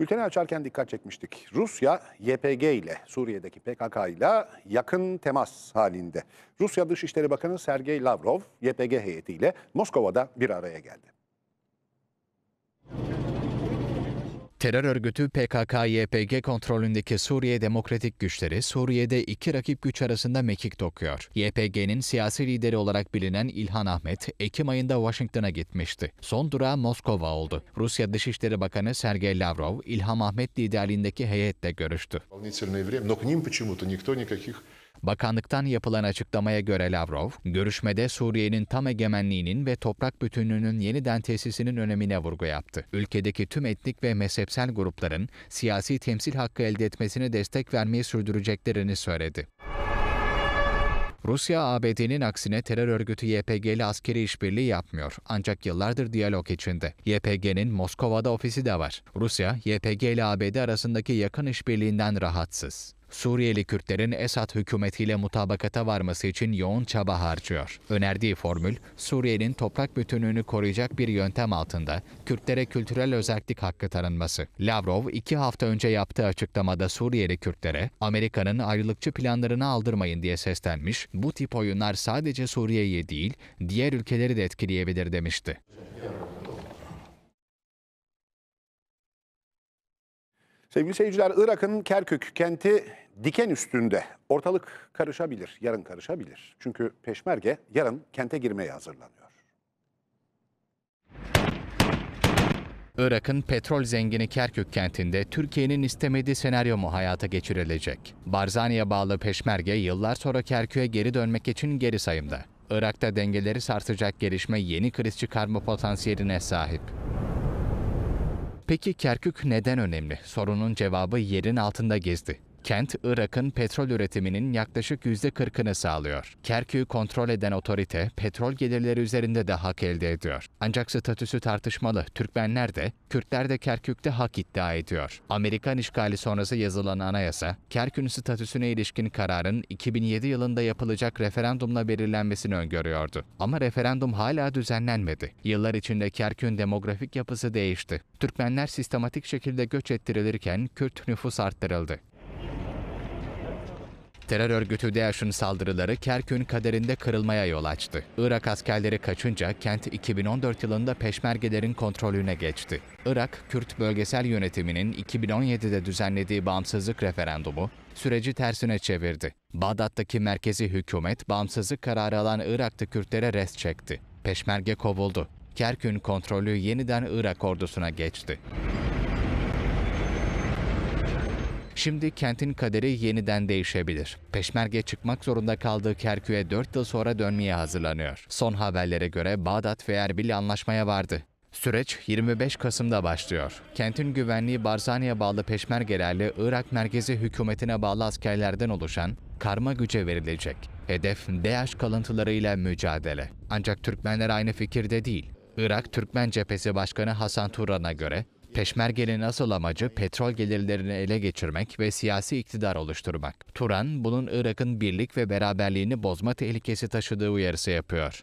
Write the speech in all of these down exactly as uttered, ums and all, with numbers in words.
Bülteni açarken dikkat çekmiştik. Rusya, Y P G ile, Suriye'deki P K K ile yakın temas halinde. Rusya Dışişleri Bakanı Sergey Lavrov, Y P G heyetiyle Moskova'da bir araya geldi. Terör örgütü P K K Y P G kontrolündeki Suriye Demokratik Güçleri, Suriye'de iki rakip güç arasında mekik dokuyor. Y P G'nin siyasi lideri olarak bilinen İlhan Ahmet, Ekim ayında Washington'a gitmişti. Son durağı Moskova oldu. Rusya Dışişleri Bakanı Sergey Lavrov, İlhan Ahmet liderliğindeki heyetle görüştü. Bakanlıktan yapılan açıklamaya göre Lavrov, görüşmede Suriye'nin tam egemenliğinin ve toprak bütünlüğünün yeniden tesisinin önemine vurgu yaptı. Ülkedeki tüm etnik ve mezhepsel grupların siyasi temsil hakkı elde etmesine destek vermeyi sürdüreceklerini söyledi. Rusya, A B D'nin aksine terör örgütü Y P G ile askeri işbirliği yapmıyor. Ancak yıllardır diyalog içinde. Y P G'nin Moskova'da ofisi de var. Rusya, Y P G ile A B D arasındaki yakın işbirliğinden rahatsız. Suriyeli Kürtlerin Esad hükümetiyle mutabakata varması için yoğun çaba harcıyor. Önerdiği formül, Suriye'nin toprak bütünlüğünü koruyacak bir yöntem altında Kürtlere kültürel özellik hakkı tanınması. Lavrov, iki hafta önce yaptığı açıklamada Suriyeli Kürtlere, Amerika'nın ayrılıkçı planlarını aldırmayın diye seslenmiş, bu tip oyunlar sadece Suriye'yi değil, diğer ülkeleri de etkileyebilir demişti. Sevgili seyirciler, Irak'ın Kerkük kenti diken üstünde. Ortalık karışabilir, yarın karışabilir. Çünkü peşmerge yarın kente girmeye hazırlanıyor. Irak'ın petrol zengini Kerkük kentinde Türkiye'nin istemediği senaryo mu hayata geçirilecek? Barzani'ye bağlı peşmerge yıllar sonra Kerkük'e geri dönmek için geri sayımda. Irak'ta dengeleri sarsacak gelişme yeni kriz çıkarma potansiyeline sahip. Peki Kerkük neden önemli? Sorunun cevabı yerin altında gizli. Kent, Irak'ın petrol üretiminin yaklaşık yüzde kırkını sağlıyor. Kerkük'ü kontrol eden otorite, petrol gelirleri üzerinde de hak elde ediyor. Ancak statüsü tartışmalı. Türkmenler de, Kürtler de Kerkük'te hak iddia ediyor. Amerikan işgali sonrası yazılan anayasa, Kerkük'ün statüsüne ilişkin kararın iki bin yedi yılında yapılacak referandumla belirlenmesini öngörüyordu. Ama referandum hala düzenlenmedi. Yıllar içinde Kerkük'ün demografik yapısı değişti. Türkmenler sistematik şekilde göç ettirilirken Kürt nüfus arttırıldı. Terör örgütü DEAŞ'ın saldırıları Kerkük'ün kaderinde kırılmaya yol açtı. Irak askerleri kaçınca kent iki bin on dört yılında peşmergelerin kontrolüne geçti. Irak, Kürt bölgesel yönetiminin iki bin on yedi'de düzenlediği bağımsızlık referandumu süreci tersine çevirdi. Bağdat'taki merkezi hükümet bağımsızlık kararı alan Irak'ta Kürtlere rest çekti. Peşmerge kovuldu. Kerkük'ün kontrolü yeniden Irak ordusuna geçti. Şimdi kentin kaderi yeniden değişebilir. Peşmerge çıkmak zorunda kaldığı Kerkük'e dört yıl sonra dönmeye hazırlanıyor. Son haberlere göre Bağdat ve Erbil anlaşmaya vardı. Süreç yirmi beş Kasım'da başlıyor. Kentin güvenliği Barzani'ye bağlı peşmergelerle Irak merkezi hükümetine bağlı askerlerden oluşan karma güce verilecek. Hedef DEAŞ kalıntılarıyla mücadele. Ancak Türkmenler aynı fikirde değil. Irak Türkmen Cephesi Başkanı Hasan Turan'a göre, peşmergenin asıl amacı petrol gelirlerini ele geçirmek ve siyasi iktidar oluşturmak. Turan, bunun Irak'ın birlik ve beraberliğini bozma tehlikesi taşıdığı uyarısı yapıyor.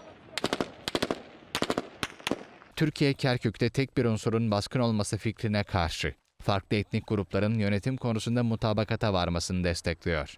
Türkiye, Kerkük'te tek bir unsurun baskın olması fikrine karşı, farklı etnik grupların yönetim konusunda mutabakata varmasını destekliyor.